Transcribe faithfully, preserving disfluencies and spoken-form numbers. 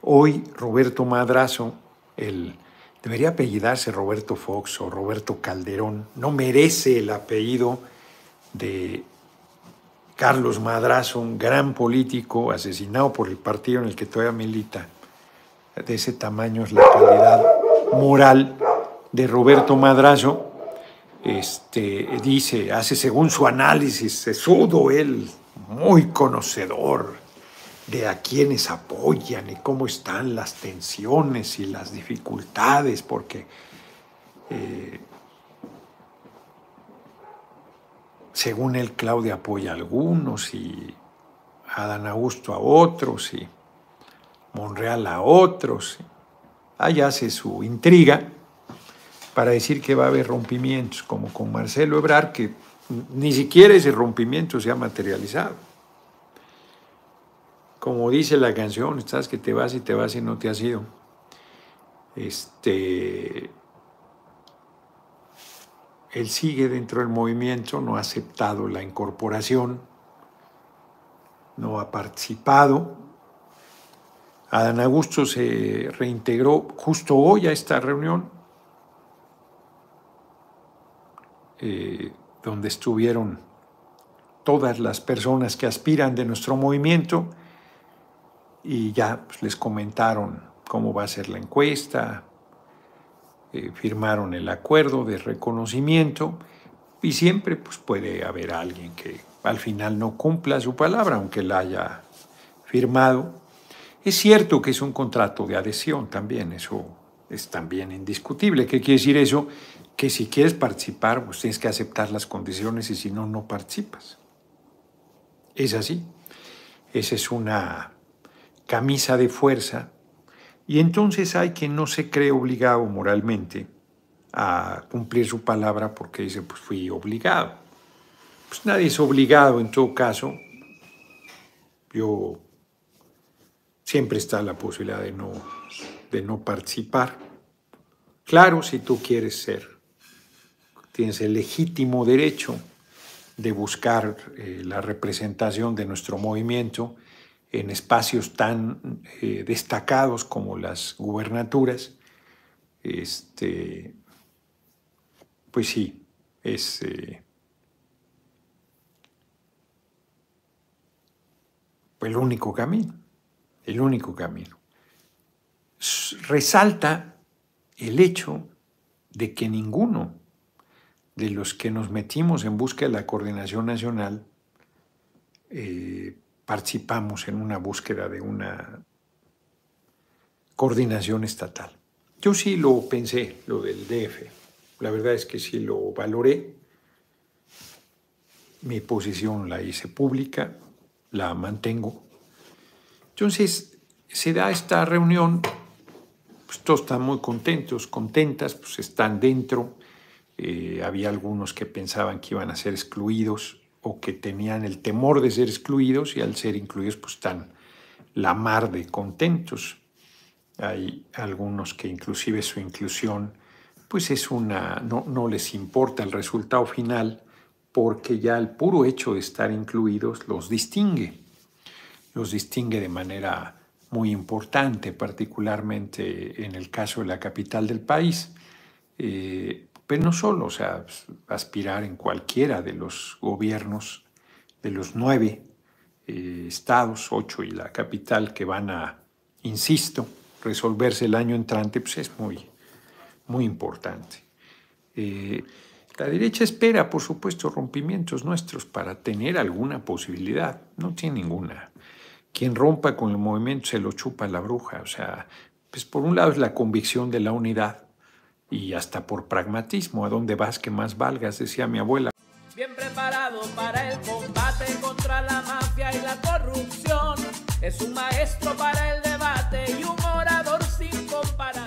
Hoy Roberto Madrazo, el, debería apellidarse Roberto Fox o Roberto Calderón, no merece el apellido de Carlos Madrazo, un gran político asesinado por el partido en el que todavía milita. De ese tamaño es la calidad moral de Roberto Madrazo. Este, dice, hace según su análisis, sesudo él, muy conocedor de a quienes apoyan y cómo están las tensiones y las dificultades, porque eh, según él Claudia apoya a algunos y Adán Augusto a otros y Monreal a otros. Ahí hace su intriga para decir que va a haber rompimientos, como con Marcelo Ebrard, que ni siquiera ese rompimiento se ha materializado. Como dice la canción, estás que te vas y te vas y no te has ido. Este, él sigue dentro del movimiento, no ha aceptado la incorporación, no ha participado. Adán Augusto se reintegró justo hoy a esta reunión, Eh, donde estuvieron todas las personas que aspiran de nuestro movimiento y ya pues, les comentaron cómo va a ser la encuesta, eh, firmaron el acuerdo de reconocimiento y siempre pues, puede haber alguien que al final no cumpla su palabra, aunque la haya firmado. Es cierto que es un contrato de adhesión también, eso es también indiscutible. ¿Qué quiere decir eso? Que si quieres participar, pues tienes que aceptar las condiciones y si no, no participas. Es así. Esa es una camisa de fuerza y entonces hay quien no se cree obligado moralmente a cumplir su palabra porque dice, pues fui obligado. Pues nadie es obligado en todo caso. Yo siempre está la posibilidad de no, de no participar. Claro, si tú quieres ser, tienes el legítimo derecho de buscar eh, la representación de nuestro movimiento en espacios tan eh, destacados como las gubernaturas, este, pues sí, es, eh, pues el único camino, el único camino. Resalta el hecho de que ninguno de los que nos metimos en busca de la coordinación nacional eh, participamos en una búsqueda de una coordinación estatal. Yo sí lo pensé, lo del D F. La verdad es que sí lo valoré. Mi posición la hice pública, la mantengo. Entonces se da esta reunión, pues todos están muy contentos, contentas, pues están dentro. Eh, había algunos que pensaban que iban a ser excluidos o que tenían el temor de ser excluidos y al ser incluidos pues están la mar de contentos. Hay algunos que inclusive su inclusión pues es una, no, no les importa el resultado final porque ya el puro hecho de estar incluidos los distingue, los distingue de manera muy importante, particularmente en el caso de la capital del país. Eh, Pero no solo, o sea, aspirar en cualquiera de los gobiernos de los nueve eh, estados, ocho y la capital que van a, insisto, resolverse el año entrante, pues es muy, muy importante. Eh, la derecha espera, por supuesto, rompimientos nuestros para tener alguna posibilidad, no tiene ninguna. Quien rompa con el movimiento se lo chupa la bruja, o sea, pues por un lado es la convicción de la unidad, y hasta por pragmatismo, a dónde vas que más valgas, decía mi abuela. Bien preparado para el combate contra la mafia y la corrupción. Es un maestro para el debate y un orador sin comparación.